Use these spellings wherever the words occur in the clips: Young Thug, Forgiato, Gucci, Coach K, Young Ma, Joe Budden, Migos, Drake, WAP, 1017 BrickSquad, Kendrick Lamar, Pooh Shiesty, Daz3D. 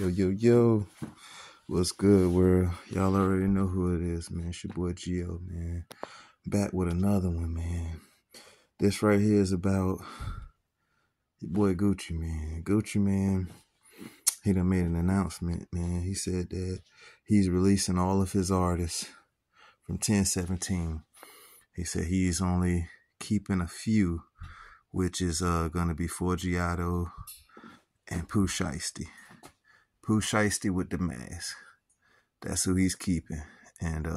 Yo, what's good, world? Y'all already know who it is, man. It's your boy Gio, man. Back with another one, man. This right here is about your boy Gucci, man. Gucci, man, he done made an announcement, man. He said that he's releasing all of his artists from 1017. He said he's only keeping a few, which is going to be Forgiato and Pooh Shiesty. Pooh Shiesty with the mask. That's who he's keeping. And,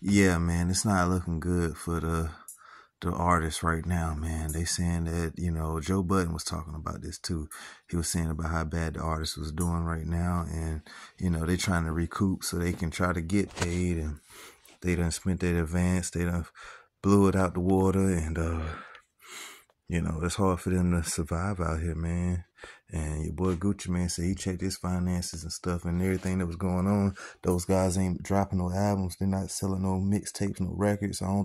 yeah, man, it's not looking good for the artists right now, man. They saying that, you know, Joe Budden was talking about this too. He was saying about how bad the artists was doing right now. And, you know, they trying to recoup so they can try to get paid. And they done spent their advance. They done blew it out the water. And, you know, it's hard for them to survive out here, man. And your boy Gucci, man, said he checked his finances and stuff and everything that was going on. Those guys ain't dropping no albums. They're not selling no mixtapes, no records. I'm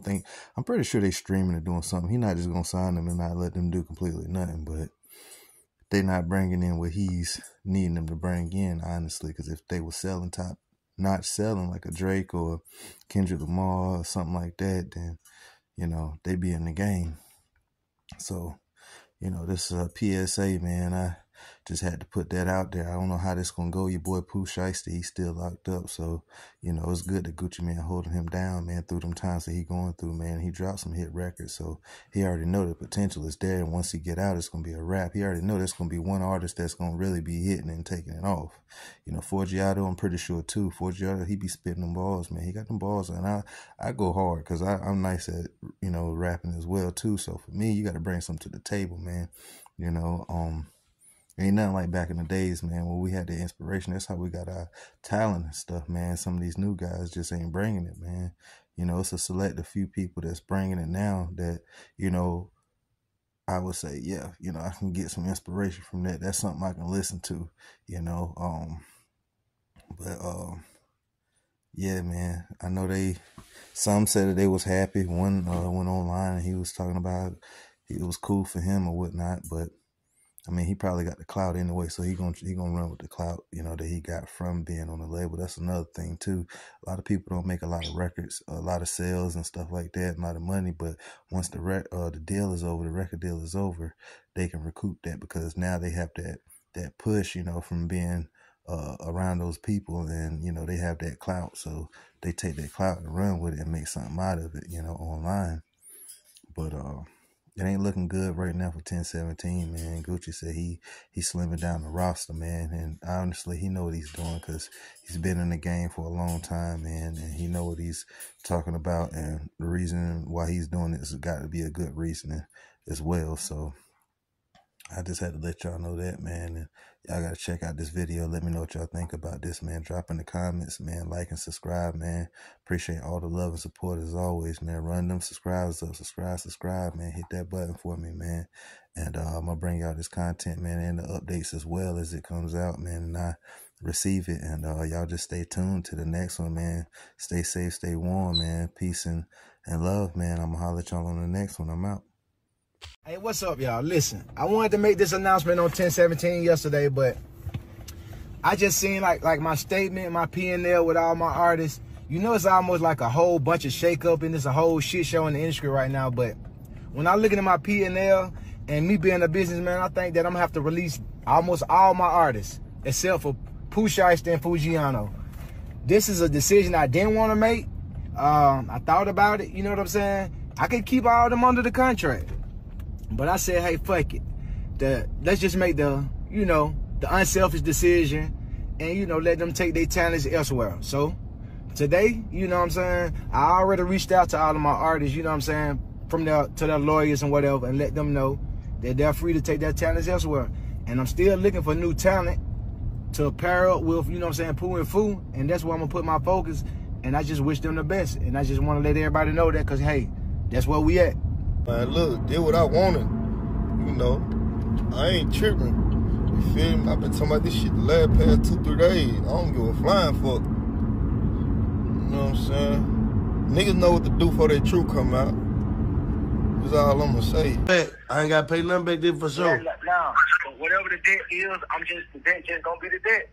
pretty sure they streaming or doing something. He not just going to sign them and not let them do completely nothing. But they not bringing in what he's needing them to bring in, honestly. Because if they were selling top, not selling like a Drake or Kendrick Lamar or something like that, then, you know, they be in the game. So, you know, this is a PSA, man. I just had to put that out there. I don't know how this going to go. Your boy Pooh Shiesty, he's still locked up. So, you know, it's good that Gucci, man, holding him down, man, through them times that he going through, man. He dropped some hit records, so he already know the potential is there. And once he get out, it's going to be a wrap. He already know there's going to be one artist that's going to really be hitting and taking it off. You know, Forgiato, I'm pretty sure, too. Forgiato, he be spitting them balls, man. He got them balls, and I go hard because I'm nice at, you know, rapping as well, too. So, for me, you got to bring something to the table, man. You know, ain't nothing like back in the days, man, when we had the inspiration. That's how we got our talent and stuff, man. Some of these new guys just ain't bringing it, man. You know, it's a select a few people that's bringing it now that, you know, I would say, yeah, you know, I can get some inspiration from that. That's something I can listen to, you know. Yeah, man, I know some said that they was happy. One went online and he was talking about it was cool for him or whatnot, but I mean, he probably got the clout anyway, so he gonna run with the clout, you know, that he got from being on the label. That's another thing, too. A lot of people don't make a lot of records, a lot of sales and stuff like that, a lot of money, but once the deal is over, the record deal is over, they can recoup that because now they have that push, you know, from being around those people and, you know, they have that clout. So they take that clout and run with it and make something out of it, you know, online. But, it ain't looking good right now for 1017, man. Gucci said he's slimming down the roster, man. And honestly, he know what he's doing because he's been in the game for a long time, man. And he know what he's talking about. And the reason why he's doing it has got to be a good reasoning as well. So I just had to let y'all know that, man. And y'all got to check out this video. Let me know what y'all think about this, man. Drop in the comments, man. Like and subscribe, man. Appreciate all the love and support as always, man. Run them subscribers up. Subscribe, man. Hit that button for me, man. And I'm going to bring y'all this content, man, and the updates as well as it comes out, man. And I receive it. And y'all just stay tuned to the next one, man. Stay safe, stay warm, man. Peace and love, man. I'm going to holler at y'all on the next one. I'm out. Hey, what's up, y'all? Listen, I wanted to make this announcement on 1017 yesterday, but I just seen like my statement, my P&L with all my artists. You know, it's almost like a whole bunch of shakeup and it's a whole shit show in the industry right now. But when I looking at my P&L and me being a businessman, I think that I'm gonna have to release almost all my artists except for Pooh Shiesty and Forgiato. This is a decision I didn't want to make. I thought about it. You know what I'm saying? I could keep all of them under the contract. But I said, hey, fuck it. Let's just make you know, the unselfish decision and, you know, let them take their talents elsewhere. So today, you know what I'm saying, I already reached out to all of my artists, you know what I'm saying, to their lawyers and whatever, and let them know that they're free to take their talents elsewhere. And I'm still looking for new talent to pair up with, you know what I'm saying, Pooh and Foo. And that's where I'm going to put my focus. And I just wish them the best. And I just want to let everybody know that because, hey, that's where we at. Man, look, did what I wanted, you know. I ain't tripping, you feel me? I've been talking about this shit the last past 2-3 days. I don't give a flying fuck. You know what I'm saying? Niggas know what to do before their truth come out. That's all I'm gonna say. I ain't gotta pay nothing back there for sure. Yeah, no. now. But whatever the debt is, the debt just gonna be the debt.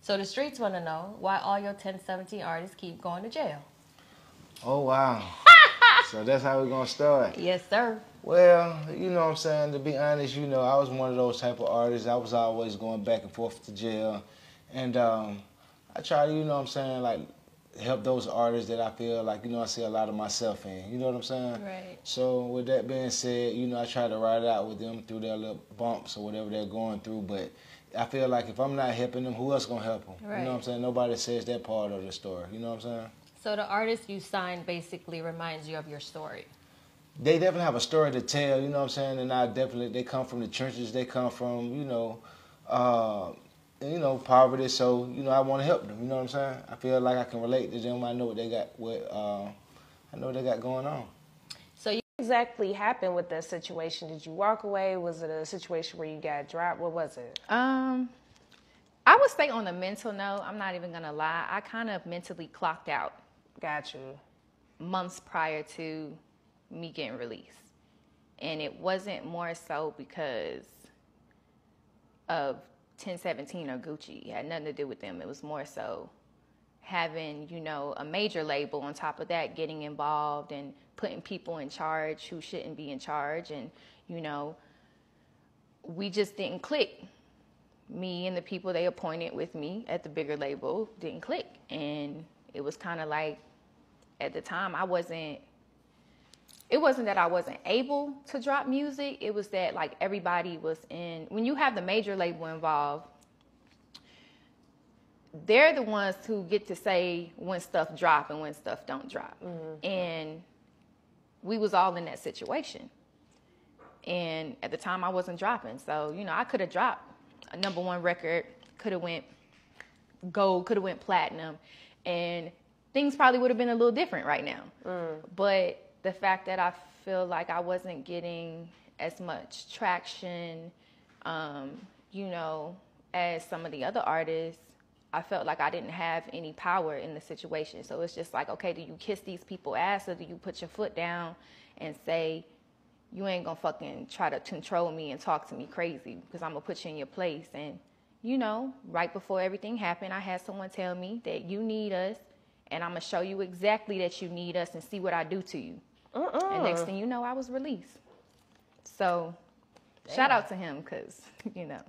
So the streets want to know why all your 1017 artists keep going to jail. Oh, wow. So that's how we're going to start. Yes, sir. Well, you know what I'm saying? To be honest, you know, I was one of those type of artists. I was always going back and forth to jail. And I try to, you know what I'm saying, like, help those artists that I feel like, you know, I see a lot of myself in. You know what I'm saying? Right. So with that being said, you know, I try to ride it out with them through their little bumps or whatever they're going through. But I feel like if I'm not helping them, who else going to help them? Right. You know what I'm saying? Nobody says that part of the story. You know what I'm saying? So the artist you signed basically reminds you of your story. They definitely have a story to tell, you know what I'm saying? And I definitely, they come from the trenches, they come from, you know, poverty. So, you know, I want to help them, you know what I'm saying? I feel like I can relate to them. I know what they got, I know what they got going on. So you exactly happened with that situation? Did you walk away? Was it a situation where you got dropped? What was it? I would say on a mental note, I'm not even going to lie, I kind of mentally clocked out. Got you. Months prior to me getting released. And it wasn't more so because of 1017 or Gucci. It had nothing to do with them. It was more so having, you know, a major label on top of that, getting involved and putting people in charge who shouldn't be in charge. And, you know, we just didn't click. Me and the people they appointed with me at the bigger label didn't click. And it was kind of like, at the time, it wasn't that I wasn't able to drop music. It was that, like, everybody was in, when you have the major label involved, they're the ones who get to say when stuff drop and when stuff don't drop. Mm-hmm. And we was all in that situation. And at the time, I wasn't dropping. So, you know, I could have dropped a #1 record, could have went gold, could have went platinum. And things probably would have been a little different right now. Mm. But the fact that I feel like I wasn't getting as much traction, you know, as some of the other artists, I felt like I didn't have any power in the situation. So it's just like, okay, do you kiss these people's ass or do you put your foot down and say, you ain't gonna fucking try to control me and talk to me crazy because I'm gonna put you in your place. And, you know, right before everything happened, I had someone tell me that you need us, and I'm going to show you exactly that you need us and see what I do to you. And next thing you know, I was released. So, damn. Shout out to him because, you know,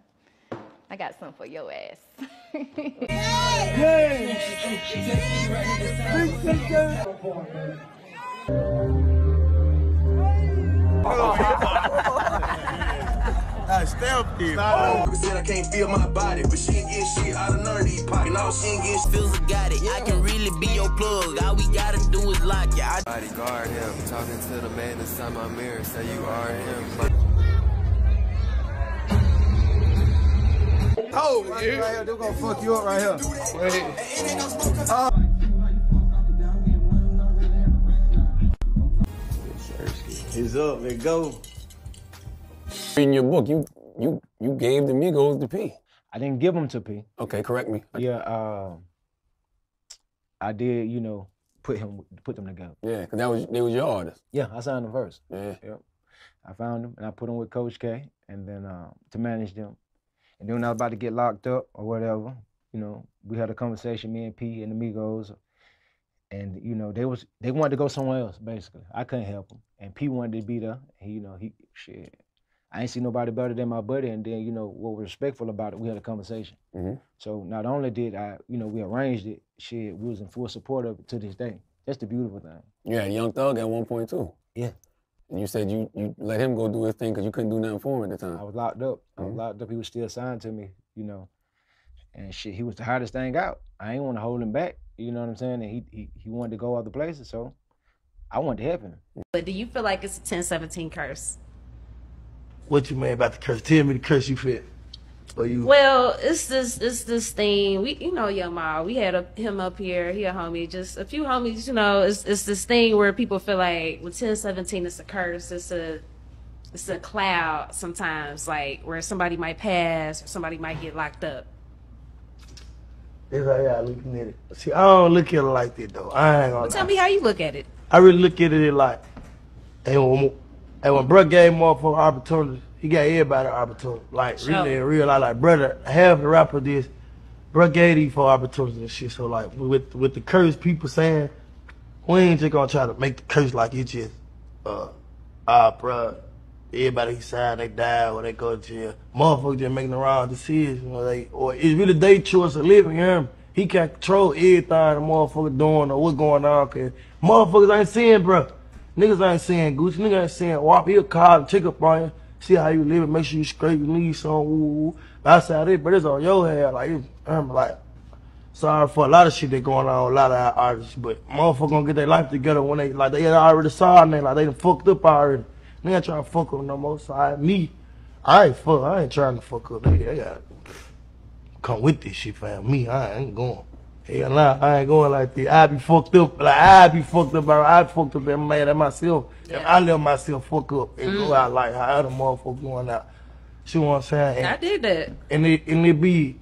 I got something for your ass. I stamped it. Said I can't feel my body, but she ain't get shit out of none of these pockets. Now she ain't get feels got it. I can really be your plug. All we gotta do is lock you. I bodyguard him. Talking to the man inside my mirror. Say you are him. Oh, right here. They're gonna fuck you up right here. Wait. He's up. Let go. In your book, you gave the Migos to P. I didn't give them to P. Okay, correct me. Yeah, I did. You know, put them together. Yeah, cause they was your artists. Yeah, I signed them first. Yeah. Yep. I found them and I put them with Coach K, and then to manage them. And then when I was about to get locked up or whatever, you know, we had a conversation, me and P and the Migos, and you know they wanted to go somewhere else. Basically, I couldn't help them, and P wanted to be there. He, you know, shit. I ain't seen nobody better than my buddy, and then, you know, what was respectful about it, we had a conversation. Mm-hmm. So not only did I, you know, we arranged it, shit, we was in full support of it to this day. That's the beautiful thing. You had Young Thug at one point, too. Yeah. And you said you let him go do his thing because you couldn't do nothing for him at the time. I was locked up. Mm-hmm. I was locked up. He was still signed to me, you know. And shit, he was the hottest thing out. I ain't want to hold him back, you know what I'm saying? And he wanted to go other places, so I wanted to help him. But do you feel like it's a 1017 curse? What you mean about the curse? Tell me the curse you fit. Or you... Well, it's this thing. We, you know, Young Ma, we had him up here. He a homie, just a few homies. You know, it's this thing where people feel like with 1017, it's a curse. It's a cloud sometimes, like where somebody might pass or somebody might get locked up. That's how y'all looking at it. See, I don't look at it like that though. I ain't gonna. Well, tell me how you look at it. I really look at it like, and when bro gave him up for opportunity, he got everybody an opportunity. Like, really, in real life, like, brother, half the rapper this, bro gave these for opportunities and shit. So, like, with the curse people saying, we ain't just gonna try to make the curse like it's just, bruh, everybody signed, they die or they go to jail. Motherfuckers just making the wrong decision, or it's really their choice of living, you hear me? He can't control everything the motherfucker doing or what's going on, cause motherfuckers ain't seeing, bruh. Niggas ain't seeing Gucci, niggas ain't seeing WAP. He'll call and check up on you, see how you living, make sure you scrape your knees, some woo-woo. Outside it, but it's on your head, like, I'm like, sorry for a lot of shit that going on, a lot of our artists, but motherfuckers gonna get their life together when they, like, they already saw and they, like, they done fucked up already. They ain't trying to fuck up no more, so I ain't trying to fuck up. They gotta come with this shit, fam. Me, I ain't going. Hell nah, I ain't going like this. I be fucked up, like, I fucked up and mad at myself. Yeah. And I let myself fuck up and go out like how other motherfuckers going out. See what I'm saying? And I did that. And it be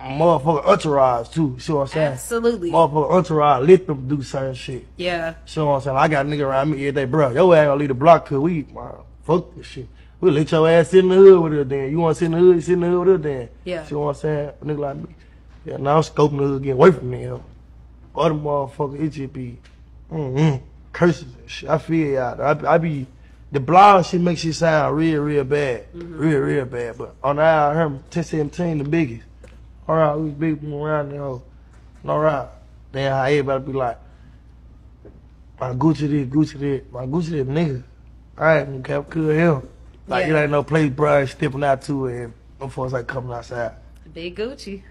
motherfucker entourage too. See what I'm saying? Absolutely. Motherfucker entourage let them do certain shit. Yeah. See what I'm saying? I got a nigga around me every day, bro. Yo ass gonna leave the block cause we fuck this shit. We let your ass sit in the hood with her then. You wanna sit in the hood with her then. Yeah. See what I'm saying? A nigga like me. Yeah, now I'm scoping the hood, getting away from them. Other motherfucker, it just be curses and shit. I feel y'all. The blog shit makes you sound real, real bad. Real, real bad. But on the aisle, I heard 1017 the biggest. All right, we was big from around there. All right. Then how everybody be like, my Gucci this, Gucci that. My Gucci this nigga. All right, we kept cool him. Like, it ain't no place, bro, stepping out to it. And of course, like, coming outside. Big Gucci.